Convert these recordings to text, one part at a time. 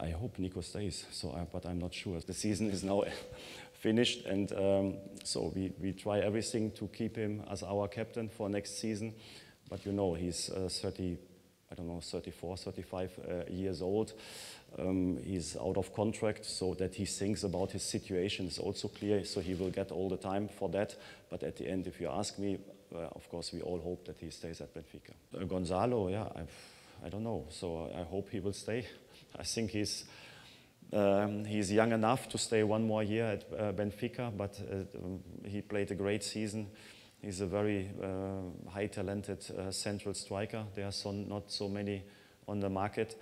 I hope Nico stays, so but I'm not sure. The season is now finished, and so we try everything to keep him as our captain for next season. But you know, he's 34, 35 years old. He's out of contract, so that he thinks about his situation is also clear, so he will get all the time for that. But at the end, if you ask me, of course, we all hope that he stays at Benfica. Gonzalo, yeah, I don't know. So I hope he will stay. I think he's young enough to stay one more year at Benfica, but he played a great season. He's a very high-talented central striker. There are not so many on the market.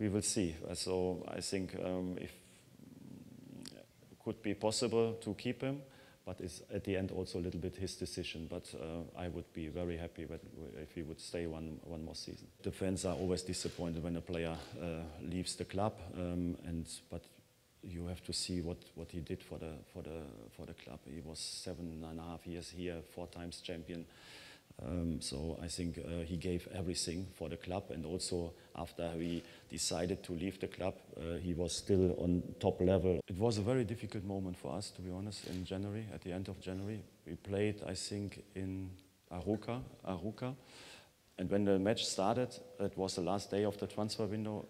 We will see. So I think if it could be possible to keep him, but it's at the end also a little bit his decision. But I would be very happy if he would stay one more season. The fans are always disappointed when a player leaves the club, but you have to see what he did for the club. He was 7.5 years here, 4 times champion. So I think he gave everything for the club, and also after he decided to leave the club, he was still on top level. It was a very difficult moment for us, to be honest, in January, at the end of January. We played, I think, in Arucas, and when the match started, it was the last day of the transfer window.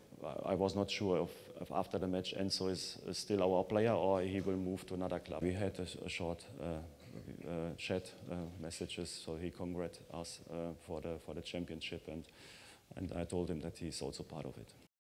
I was not sure if after the match Enzo is still our player or he will move to another club. We had a short chat messages, so he congratulated us for the championship, and I told him that he's also part of it.